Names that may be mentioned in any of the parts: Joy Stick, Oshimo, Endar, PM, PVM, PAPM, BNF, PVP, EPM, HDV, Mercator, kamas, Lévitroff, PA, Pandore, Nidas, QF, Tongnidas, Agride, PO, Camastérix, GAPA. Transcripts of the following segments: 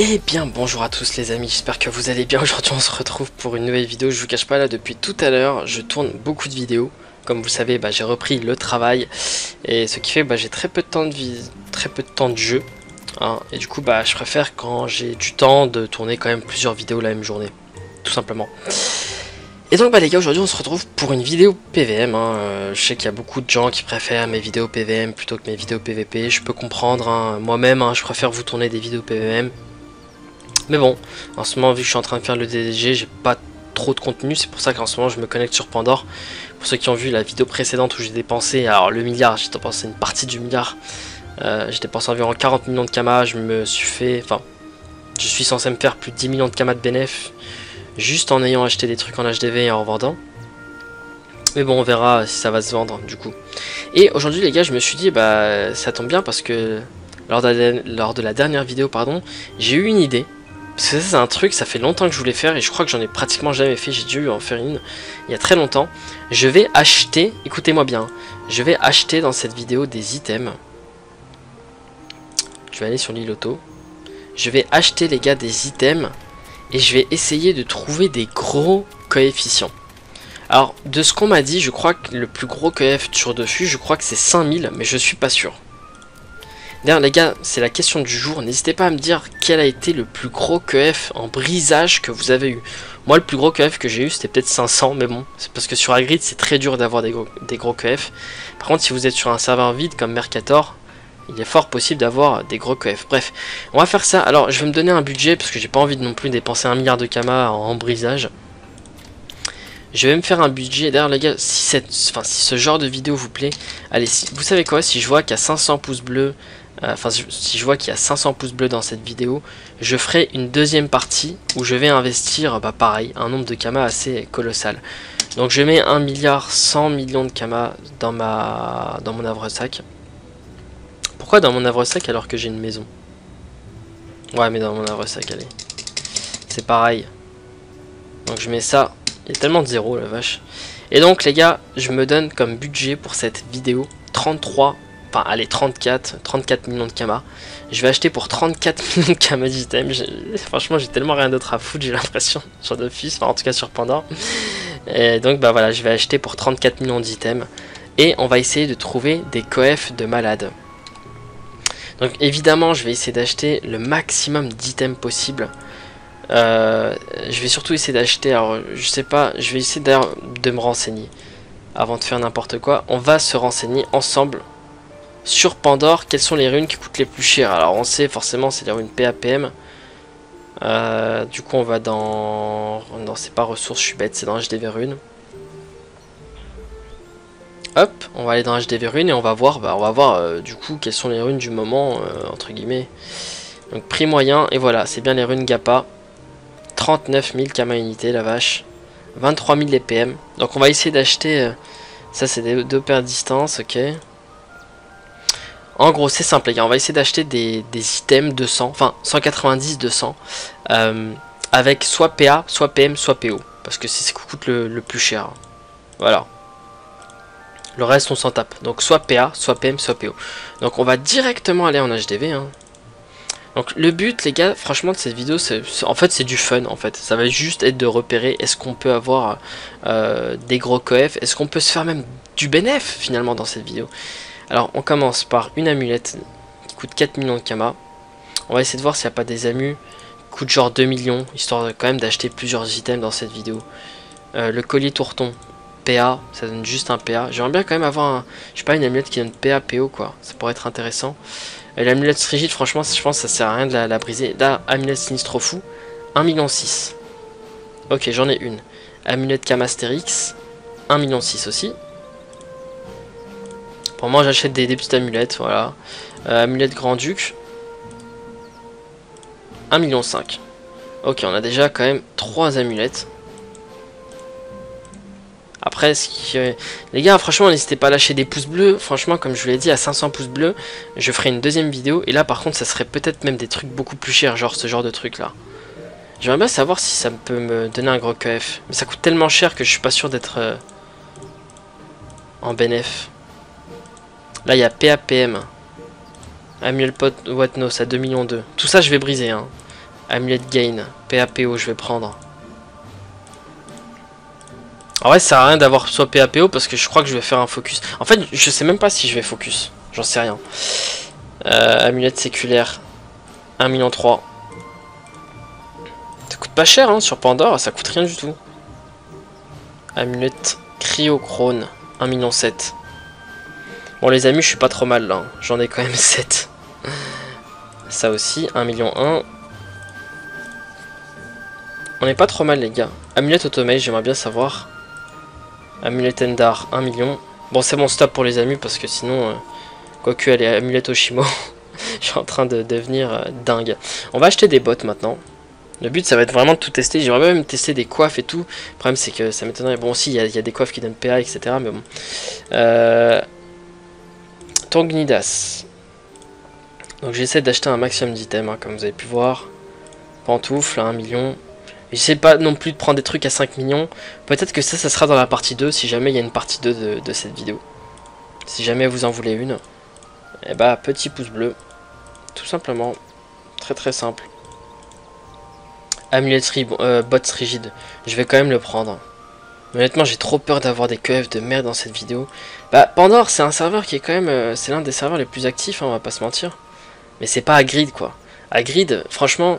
Eh bien bonjour à tous les amis, j'espère que vous allez bien. Aujourd'hui on se retrouve pour une nouvelle vidéo. Je vous cache pas, là depuis tout à l'heure je tourne beaucoup de vidéos. Comme vous le savez, j'ai repris le travail, et ce qui fait j'ai très peu de temps de vie, très peu de temps de jeu, hein. Et du coup je préfère quand j'ai du temps de tourner quand même plusieurs vidéos la même journée, tout simplement. Et donc les gars, aujourd'hui on se retrouve pour une vidéo PVM, hein. Je sais qu'il y a beaucoup de gens qui préfèrent mes vidéos PVM plutôt que mes vidéos PVP. Je peux comprendre, hein. Moi-même, hein, je préfère vous tourner des vidéos PVM. Mais bon, en ce moment, vu que je suis en train de faire le DDG, j'ai pas trop de contenu. C'est pour ça qu'en ce moment, je me connecte sur Pandore. Pour ceux qui ont vu la vidéo précédente où j'ai dépensé, alors le milliard, j'ai dépensé une partie du milliard. J'ai dépensé environ 40 millions de kamas. Je me suis fait, je suis censé me faire plus de 10 millions de kamas de BNF juste en ayant acheté des trucs en HDV et en revendant. Mais bon, on verra si ça va se vendre du coup. Et aujourd'hui, les gars, je me suis dit, ça tombe bien parce que lors de la dernière vidéo, pardon, j'ai eu une idée. Parce que ça c'est un truc, ça fait longtemps que je voulais faire et je crois que j'en ai pratiquement jamais fait, j'ai dû en faire une il y a très longtemps. Je vais acheter, écoutez-moi bien, je vais acheter dans cette vidéo des items. Je vais aller sur l'île auto. Je vais acheter les gars des items et je vais essayer de trouver des gros coefficients. Alors de ce qu'on m'a dit, je crois que le plus gros QF sur dessus, je crois que c'est 5000 mais je suis pas sûr. D'ailleurs les gars, c'est la question du jour, n'hésitez pas à me dire quel a été le plus gros QF en brisage que vous avez eu. Moi le plus gros QF que j'ai eu c'était peut-être 500, mais bon, c'est parce que sur Agride c'est très dur d'avoir des gros QF. Par contre si vous êtes sur un serveur vide comme Mercator, il est fort possible d'avoir des gros QF. Bref, on va faire ça. Alors je vais me donner un budget parce que j'ai pas envie non plus dépenser 1 milliard de kamas en brisage. Je vais me faire un budget. D'ailleurs les gars, si ce genre de vidéo vous plaît, allez, vous savez quoi, si je vois qu'il y a 500 pouces bleus, si je vois qu'il y a 500 pouces bleus dans cette vidéo, je ferai une deuxième partie où je vais investir, pareil, un nombre de kamas assez colossal. Donc je mets 1 100 000 000 de kamas dans mon havresac. Pourquoi dans mon havresac alors que j'ai une maison? Ouais, mais dans mon havresac, allez, c'est pareil. Donc je mets ça. Il y a tellement de zéros, la vache. Et donc les gars, je me donne comme budget pour cette vidéo 34 millions de kamas. Je vais acheter pour 34 millions de kamas d'items. Franchement, j'ai tellement rien d'autre à foutre, j'ai l'impression, sur d'office, en tout cas sur Pandore. Et donc voilà, je vais acheter pour 34 millions d'items. Et on va essayer de trouver des coefs de malade. Donc évidemment, je vais essayer d'acheter le maximum d'items possible. Je vais surtout essayer d'acheter, alors je sais pas, je vais essayer d'ailleurs de me renseigner avant de faire n'importe quoi. On va se renseigner ensemble sur Pandore, quelles sont les runes qui coûtent les plus chères. Alors on sait forcément c'est les runes PAPM. Du coup on va dans... Non, c'est pas ressources, je suis bête, c'est dans HDV runes. Hop, on va aller dans HDV runes et on va voir, du coup quelles sont les runes du moment, entre guillemets. Donc prix moyen, et voilà, c'est bien les runes GAPA. 39 000 kamas unités, la vache. 23 000 EPM. Donc on va essayer d'acheter... ça c'est des 2 paires de distance, ok. En gros c'est simple les gars, on va essayer d'acheter des items 200, enfin 190-200. Avec soit PA, soit PM, soit PO. Parce que c'est ce qui coûte le plus cher. Voilà. Le reste on s'en tape. Donc soit PA, soit PM, soit PO. Donc on va directement aller en HDV, hein. Donc le but les gars, franchement, de cette vidéo, en fait c'est du fun en fait. Ça va juste être de repérer est-ce qu'on peut avoir des gros coef, est-ce qu'on peut se faire même du BNF finalement dans cette vidéo. Alors on commence par une amulette qui coûte 4 millions de kamas. On va essayer de voir s'il n'y a pas des amus qui coûtent genre 2 millions, histoire de, quand même d'acheter plusieurs items dans cette vidéo. Le collier tourton, PA, ça donne juste un PA. J'aimerais bien quand même avoir un, je sais pas, une amulette qui donne PA, PO quoi, ça pourrait être intéressant. L'amulette rigide, franchement, je pense que ça sert à rien de la briser. Là, amulette sinistre fou, 1,6 million. Ok, j'en ai une. Amulette Camastérix, 1,6 million aussi. Pour moi, j'achète des petites amulettes, voilà. Amulette Grand-Duc, 1,5 million. Ok, on a déjà quand même 3 amulettes. Après, les gars, franchement, n'hésitez pas à lâcher des pouces bleus. Franchement, comme je vous l'ai dit, à 500 pouces bleus, je ferai une deuxième vidéo. Et là, par contre, ça serait peut-être même des trucs beaucoup plus chers, genre ce genre de truc là. J'aimerais bien savoir si ça peut me donner un gros QF. Mais ça coûte tellement cher que je suis pas sûr d'être en BNF. Là, il y a PAPM. Amulet Watt Nose à 2 millions 2. Tout ça, je vais briser. Hein. Amulet Gain. PAPO, je vais prendre. En vrai, ça sert à rien d'avoir soit PAPO parce que je crois que je vais faire un focus. En fait, je sais même pas si je vais focus. J'en sais rien. Amulette séculaire. 1 million 3. Ça coûte pas cher hein, sur Pandore, ça coûte rien du tout. Amulette cryochrone, 1 million 7. Bon les amis, je suis pas trop mal là, hein. J'en ai quand même 7. Ça aussi, 1 million 1. On est pas trop mal les gars. Amulette automate, j'aimerais bien savoir. Amulette Endar, 1 million. Bon c'est bon stop pour les amis parce que sinon... quoique elle est amulette Oshimo. Je suis en train de devenir dingue. On va acheter des bottes maintenant. Le but ça va être vraiment de tout tester. J'aimerais même tester des coiffes et tout. Le problème c'est que ça m'étonnerait. Bon si il y a des coiffes qui donnent PA etc. Mais bon. Tongnidas. Donc j'essaie d'acheter un maximum d'items hein, comme vous avez pu voir. Pantoufles à 1 million. J'essaie pas non plus de prendre des trucs à 5 millions. Peut-être que ça sera dans la partie 2. Si jamais il y a une partie 2 de cette vidéo. Si jamais vous en voulez une. Et bah petit pouce bleu. Tout simplement. Très très simple. Amulette bots rigide. Je vais quand même le prendre. Mais honnêtement j'ai trop peur d'avoir des QF de merde dans cette vidéo. Bah Pandore c'est un serveur qui est quand même... c'est l'un des serveurs les plus actifs hein, on va pas se mentir. Mais c'est pas Agride quoi. Agride franchement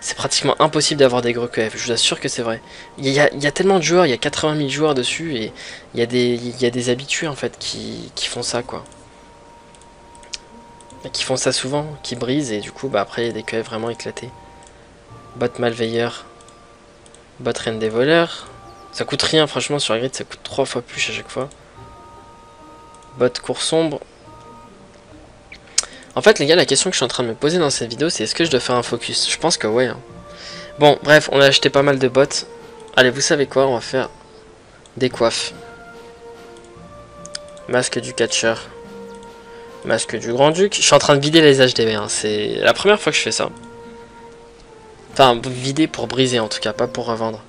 c'est pratiquement impossible d'avoir des gros QF. Je vous assure que c'est vrai. Il y a tellement de joueurs, il y a 80 000 joueurs dessus. Et il y a des habitués en fait qui font ça quoi. Qui font ça souvent, qui brisent et du coup bah après il y a des QF vraiment éclatés. Bot malveilleur, bot reine des voleurs. Ça coûte rien, franchement, sur la grille, ça coûte 3 fois plus à chaque fois. Bot cours sombre. En fait, les gars, la question que je suis en train de me poser dans cette vidéo, c'est est-ce que je dois faire un focus? Je pense que ouais. Hein. Bon, bref, on a acheté pas mal de bots. Allez, vous savez quoi? On va faire des coiffes. Masque du catcheur. Masque du grand-duc. Je suis en train de vider les HDV. Hein. C'est la première fois que je fais ça. Enfin, vider pour briser en tout cas, pas pour revendre.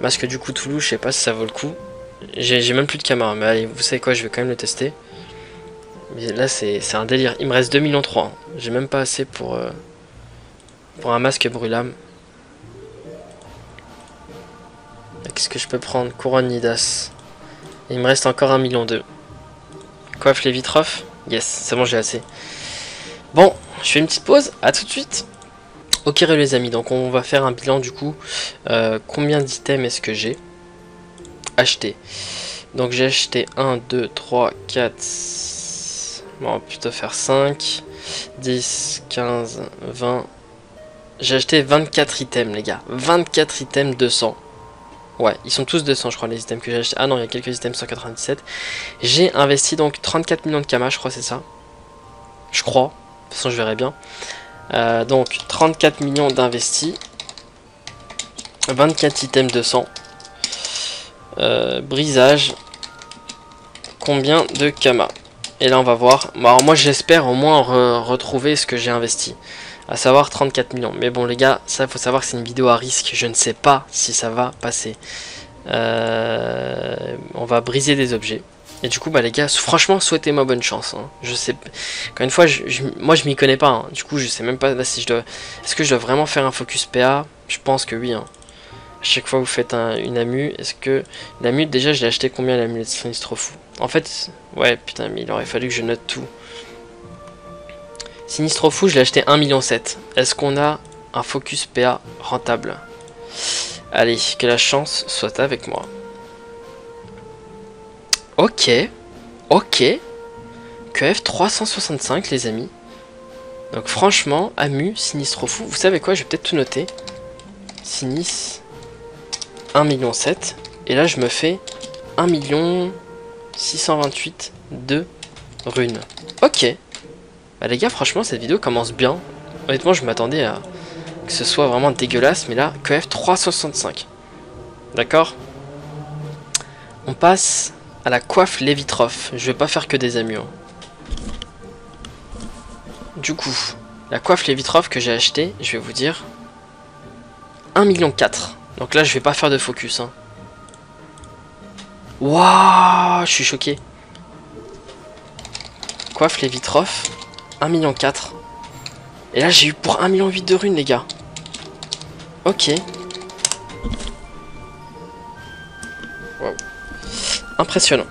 Masque du coup Toulouse, je sais pas si ça vaut le coup. J'ai même plus de camas, mais allez, vous savez quoi, je vais quand même le tester. Mais là, c'est un délire. Il me reste 2 millions 3. Hein. J'ai même pas assez pour un masque brûlame. Qu'est-ce que je peux prendre? Couronne Nidas. Il me reste encore 1 million 2. Coiffe les vitroffes. Yes, c'est bon, j'ai assez. Bon, je fais une petite pause. À tout de suite. Ok les amis, donc on va faire un bilan du coup. Combien d'items est-ce que j'ai acheté? Donc j'ai acheté 1, 2, 3, 4... Bon, on va plutôt faire 5, 10, 15, 20... J'ai acheté 24 items les gars. 24 items 200. Ouais, ils sont tous 200 je crois les items que j'ai acheté. Ah non, il y a quelques items 197. J'ai investi donc 34 millions de kamas, je crois c'est ça. Je crois, de toute façon je verrai bien. Donc 34 millions d'investis, 24 items 200, brisage, combien de kamas? Et là on va voir, alors moi j'espère au moins retrouver ce que j'ai investi, à savoir 34 millions. Mais bon les gars, ça faut savoir que c'est une vidéo à risque, je ne sais pas si ça va passer. On va briser des objets. Et du coup, bah les gars, franchement, souhaitez-moi bonne chance. Hein. Je sais, encore une fois, moi je m'y connais pas. Hein. Du coup, je sais même pas là, si je dois. Est-ce que je dois vraiment faire un focus PA? Je pense que oui. Hein. À chaque fois, vous faites une amu. Est-ce que l'amu, déjà, je l'ai acheté combien l'amu? C'est trop fou. En fait, ouais, putain, mais il aurait fallu que je note tout. Sinistro fou, je l'ai acheté 1,7 million. Est-ce qu'on a un focus PA rentable? Allez, que la chance soit avec moi. Ok, ok, QF 365 les amis. Donc franchement, Amu, Sinistre Fou, vous savez quoi, je vais peut-être tout noter. Sinis, 1,7 million. Et là je me fais 1 million 628 de runes. Ok, bah les gars franchement cette vidéo commence bien. Honnêtement je m'attendais à que ce soit vraiment dégueulasse. Mais là, QF 365. D'accord. On passe... à la coiffe Lévitroff. Je vais pas faire que des amus. Hein. Du coup, la coiffe Lévitroff que j'ai acheté, je vais vous dire 1,4 million. Donc là, je vais pas faire de focus. Hein. Waouh, je suis choqué. Coiffe les vitrophes. 1,4 million. Et là, j'ai eu pour 1,8 million de runes, les gars. Ok. Wow. Impressionnant.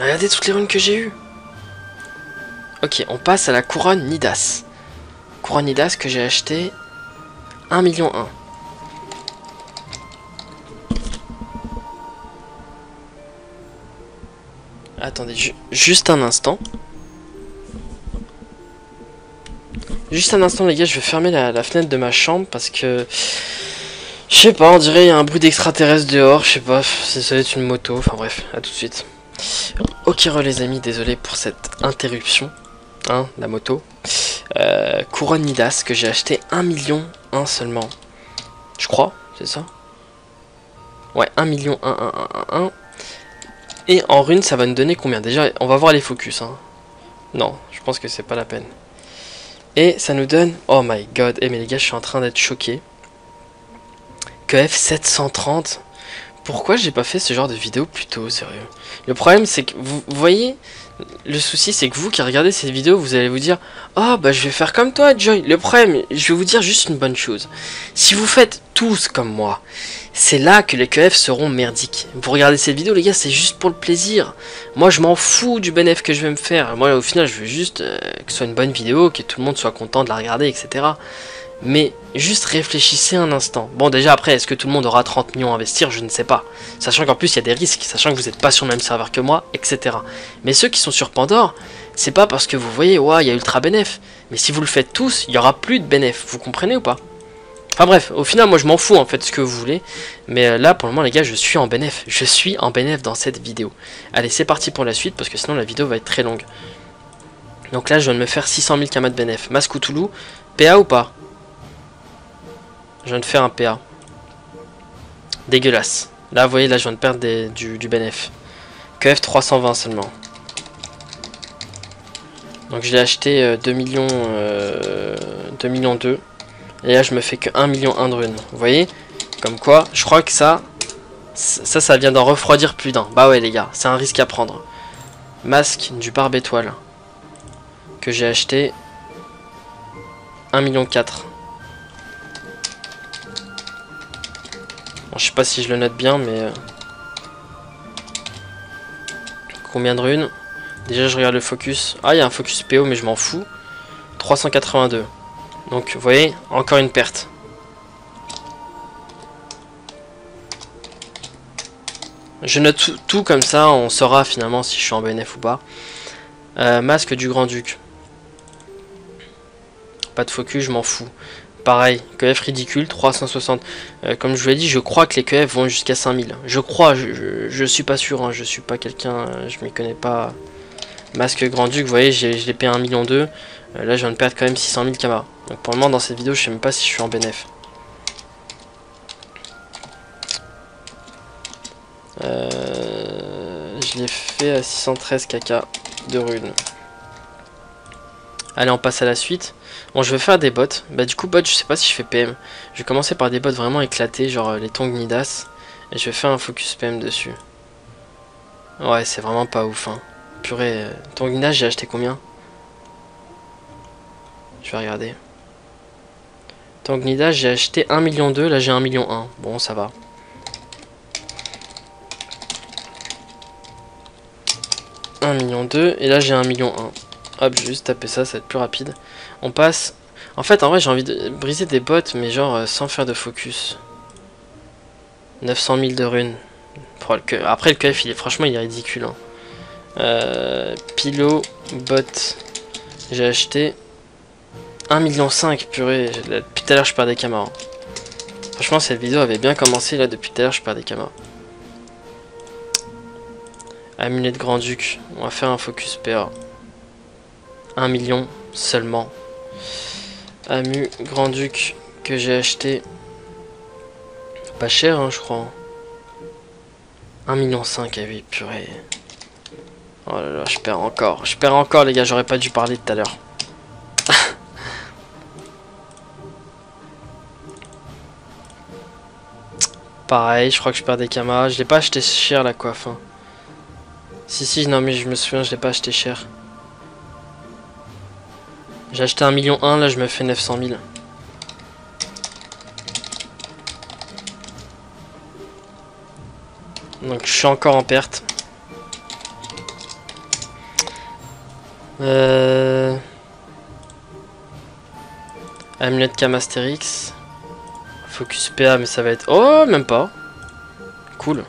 Regardez toutes les runes que j'ai eues. Ok, on passe à la couronne Nidas. Couronne Nidas que j'ai acheté 1,1 million. Attendez, juste un instant. Juste un instant, les gars, je vais fermer la fenêtre de ma chambre parce que... Je sais pas, on dirait il y a un bruit d'extraterrestre dehors, je sais pas, ça doit être une moto, enfin bref, à tout de suite. Ok les amis, désolé pour cette interruption, hein, la moto. Couronne Nidas que j'ai acheté 1 million 1 seulement. Je crois, c'est ça? Ouais, 1 million 1, 1, 1, 1, 1. Et en runes, ça va nous donner combien? Déjà, on va voir les focus, hein. Non, je pense que c'est pas la peine. Et ça nous donne... Oh my god, eh mais les gars, je suis en train d'être choqué. QF 730. Pourquoi j'ai pas fait ce genre de vidéo plus tôt, sérieux? Le problème c'est que vous voyez, le souci c'est que vous qui regardez cette vidéo, vous allez vous dire ah oh, bah je vais faire comme toi Joy. Le problème, je vais vous dire juste une bonne chose. Si vous faites tous comme moi, c'est là que les QF seront merdiques. Vous regardez cette vidéo les gars, c'est juste pour le plaisir. Moi je m'en fous du BNF que je vais me faire. Moi au final je veux juste que ce soit une bonne vidéo, que tout le monde soit content de la regarder, etc. Mais juste réfléchissez un instant. Bon déjà après, est-ce que tout le monde aura 30 millions à investir? Je ne sais pas. Sachant qu'en plus il y a des risques, sachant que vous n'êtes pas sur le même serveur que moi, etc. Mais ceux qui sont sur Pandore, c'est pas parce que vous voyez, ouais, il y a ultra BNF. Mais si vous le faites tous, il n'y aura plus de BNF. Vous comprenez ou pas? Enfin bref, au final moi je m'en fous en fait ce que vous voulez. Mais là pour le moment les gars, je suis en BNF. Je suis en BNF dans cette vidéo. Allez c'est parti pour la suite parce que sinon la vidéo va être très longue. Donc là je viens de me faire 600 000 kamas de BNF. Masque ou Toulouse, PA ou pas? Je viens de faire un PA. Dégueulasse. Là, vous voyez, là, je viens de perdre du BNF. QF 320 seulement. Donc, je l'ai acheté 2 millions 2. Et là, je me fais que 1 million 1 de runes. Vous voyez? Comme quoi, je crois que ça vient d'en refroidir plus d'un. Bah ouais, les gars, c'est un risque à prendre. Masque du barbe étoile. Que j'ai acheté 1 million 4. Je sais pas si je le note bien, mais... Combien de runes? Déjà, je regarde le focus. Ah, il y a un focus PO, mais je m'en fous. 382. Donc, vous voyez, encore une perte. Je note tout comme ça, on saura finalement si je suis en BNF ou pas. Masque du Grand-Duc. Pas de focus, je m'en fous. Pareil, QF ridicule, 360. Comme je vous l'ai dit, je crois que les QF vont jusqu'à 5000. Je crois, je suis pas sûr, hein, je suis pas quelqu'un, je m'y connais pas. Masque Grand-Duc, vous voyez, je l'ai payé 1,2 million. Là, je viens de perdre quand même 600 000 kamas. Donc pour le moment, dans cette vidéo, je sais même pas si je suis en BNF. Je l'ai fait à 613 caca de runes. Allez, on passe à la suite. Bon, je vais faire des bots. Bah du coup, bots, je sais pas si je fais PM. Je vais commencer par des bots vraiment éclatés, genre les tongs Nidas. Et je vais faire un focus PM dessus. Ouais, c'est vraiment pas ouf, hein. Purée, tongs Nidas, j'ai acheté combien? Je vais regarder. Tongs Nidas, j'ai acheté 1,2 million, là j'ai 1,1 million. Bon, ça va. $1,2 million, et là j'ai 1,1 million. Hop, j'ai juste tapé ça, ça va être plus rapide. On passe... En fait, en vrai, j'ai envie de briser des bots, mais genre sans faire de focus. 900 000 de runes. Après, le QF, franchement, il est ridicule. Hein. Pilo, bot. J'ai acheté 1,5 million, purée. Depuis tout à l'heure, je perds des camas. Hein. Franchement, cette vidéo avait bien commencé, là, depuis tout à l'heure, je perds des camas. Amulette Grand-Duc. On va faire un focus PA. 1 million seulement. Amu Grand-Duc que j'ai acheté pas cher, hein, je crois. 1,5 million. Ah oui, purée. Oh là là, je perds encore. Je perds encore, les gars. J'aurais pas dû parler tout à l'heure. Pareil, je crois que je perds des kamas. Je l'ai pas acheté cher la coiffe. Hein. Si, si, non, mais je me souviens, je l'ai pas acheté cher. J'ai acheté 1,1 million, là je me fais 900 000. Donc je suis encore en perte. Amulette Camastérix. Focus PA, mais ça va être... Oh, même pas. Cool.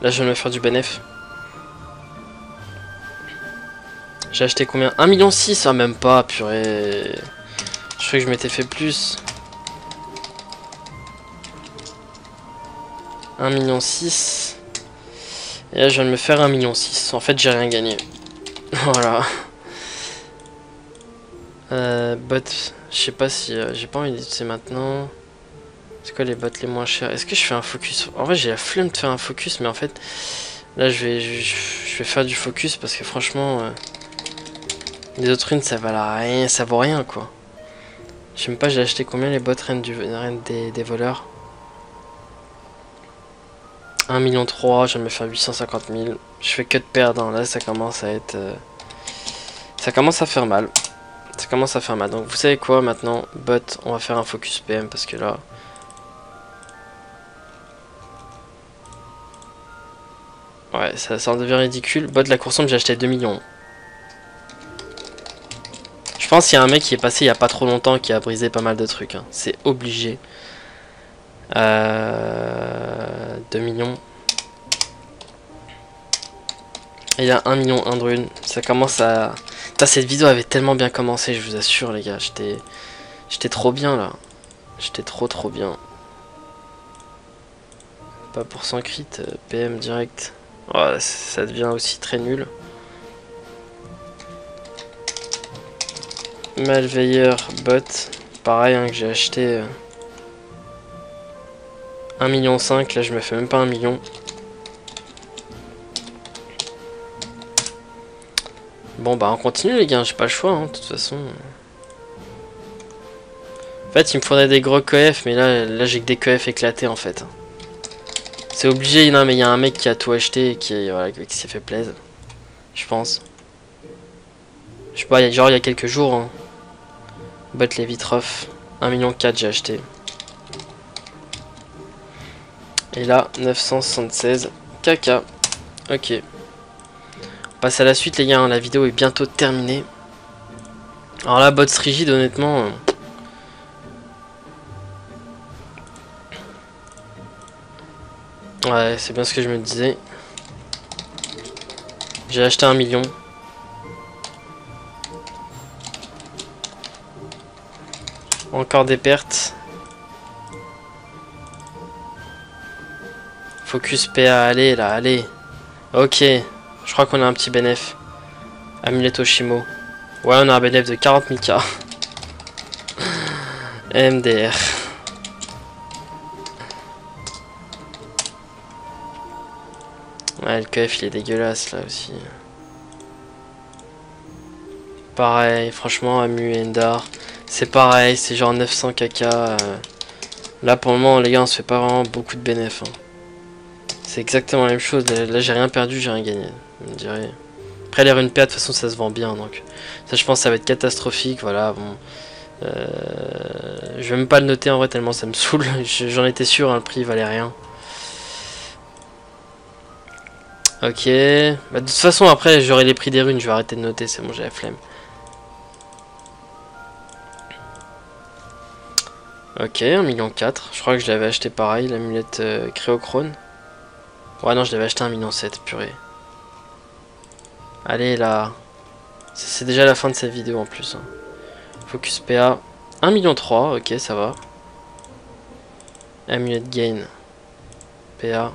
Là, je vais me faire du BNF. J'ai acheté combien? 1,6 million. Ah, même pas, purée. Je croyais que je m'étais fait plus. 1,6 million. Et là, je viens de me faire 1,6 million. En fait, j'ai rien gagné. Voilà. Bot, je sais pas si j'ai pas envie d'utiliser maintenant. C'est quoi les bots les moins chers? Est-ce que je fais un focus? En vrai j'ai la flemme de faire un focus, mais en fait là je vais faire du focus parce que franchement les autres runes ça va rien, ça vaut rien quoi. Je sais même pas j'ai acheté combien les bots reines des voleurs. 1,3 million, je vais me faire 850 000. Je fais que de perdre, hein. Là ça commence à être... ça commence à faire mal. Ça commence à faire mal. Donc vous savez quoi maintenant? Bot, on va faire un focus PM parce que là... Ouais, ça en devient ridicule. Bot, la course sombre, j'ai acheté 2 millions. Je pense qu'il y a un mec qui est passé il n'y a pas trop longtemps qui a brisé pas mal de trucs. Hein. C'est obligé. 2 millions. Et il y a 1,1 million de runes. Ça commence à... Putain, cette vidéo avait tellement bien commencé, je vous assure les gars. J'étais trop bien là. J'étais trop bien. Pas pour 100 crit, PM direct. Voilà, ça devient aussi très nul. Malveilleur bot. Pareil hein, que j'ai acheté 1,5 million. Là je me fais même pas 1 million. Bon bah on continue les gars, j'ai pas le choix hein, de toute façon. En fait il me faudrait des gros QF, mais là j'ai que des QF éclatés en fait. C'est obligé, non mais il y a un mec qui a tout acheté et qui, voilà, qui s'est fait plaisir. Je pense. Je sais pas, genre il y a quelques jours. Hein. Bot les vitrof. 1,4 million j'ai acheté. Et là, 976 caca. Ok. On passe à la suite les gars, hein. La vidéo est bientôt terminée. Alors là, bots rigide honnêtement. Ouais, c'est bien ce que je me disais. J'ai acheté 1 million. Encore des pertes. Focus PA, allez là, allez. Ok. Je crois qu'on a un petit bénéf. Amulette Oshimo. Ouais, on a un bénéf de 40 000k. MDR. Ouais, le QF il est dégueulasse là aussi. Pareil, franchement, Amu et Endar. C'est pareil, c'est genre 900 caca. Là pour le moment, les gars, on se fait pas vraiment beaucoup de bénéf. Hein. C'est exactement la même chose. Là, j'ai rien perdu, j'ai rien gagné. On dirait. Après les runes PA de toute façon ça se vend bien, donc ça je pense ça va être catastrophique, voilà bon. Je vais même pas le noter en vrai tellement ça me saoule, j'en étais sûr, hein, le prix il valait rien. Ok, bah, de toute façon après j'aurai les prix des runes, je vais arrêter de noter, c'est bon j'ai la flemme. Ok, 1,4 million, je crois que je l'avais acheté pareil, l'amulette créochrone. Ouais non je l'avais acheté 1,7 million, purée. Allez là, c'est déjà la fin de cette vidéo en plus. Focus PA, 1,3 million, ok ça va. Amulette gain, PA.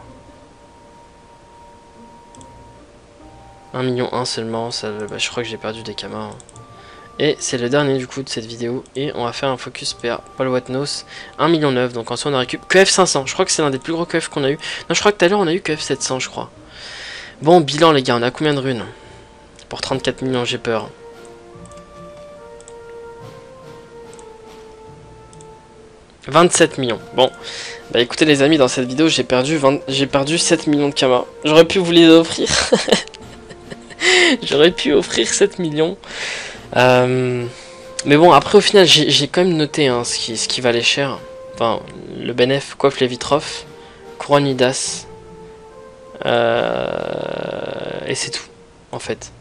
1,1 million seulement, ça, bah, je crois que j'ai perdu des kamas. Hein. Et c'est le dernier du coup de cette vidéo, et on va faire un focus PA, Paul Watnos, 1,9 million, donc en soi on a récup... QF 500, je crois que c'est l'un des plus gros QF qu'on a eu. Non je crois que tout à l'heure on a eu QF 700 je crois. Bon, bilan les gars, on a combien de runes? Pour 34 millions, j'ai peur. 27 millions. Bon, bah écoutez les amis, dans cette vidéo, j'ai perdu 7 millions de kamas. J'aurais pu vous les offrir. J'aurais pu offrir 7 millions. Mais bon, après au final, j'ai quand même noté hein, ce qui valait cher. Enfin, le BNF, coiffe Lévitroff, couronne Idas. Et c'est tout, en fait.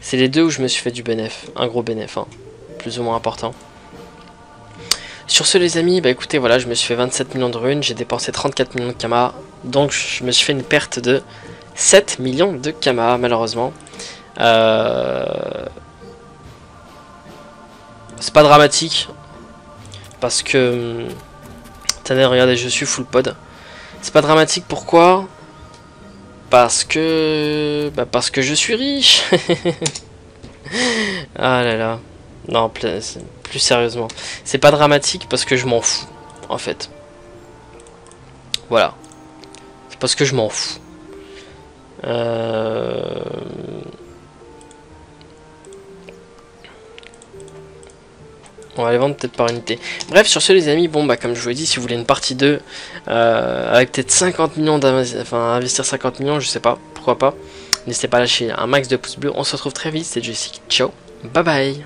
C'est les deux où je me suis fait du BNF, un gros BNF, hein, plus ou moins important. Sur ce les amis, bah écoutez, voilà, je me suis fait 27 millions de runes, j'ai dépensé 34 millions de kamas, donc je me suis fait une perte de 7 millions de kamas, malheureusement. C'est pas dramatique, parce que... Tenez, regardez, je suis full pod. C'est pas dramatique, pourquoi ? Parce que... Bah parce que je suis riche. Ah là là. Non, plus sérieusement. C'est pas dramatique parce que je m'en fous, en fait. Voilà. C'est parce que je m'en fous. On va les vendre peut-être par unité. Bref, sur ce les amis, bon bah comme je vous l'ai dit, si vous voulez une partie 2, avec peut-être 50 millions, enfin investir 50 millions, je sais pas, pourquoi pas. N'hésitez pas à lâcher un max de pouces bleus, on se retrouve très vite, c'est Jessica, ciao, bye bye.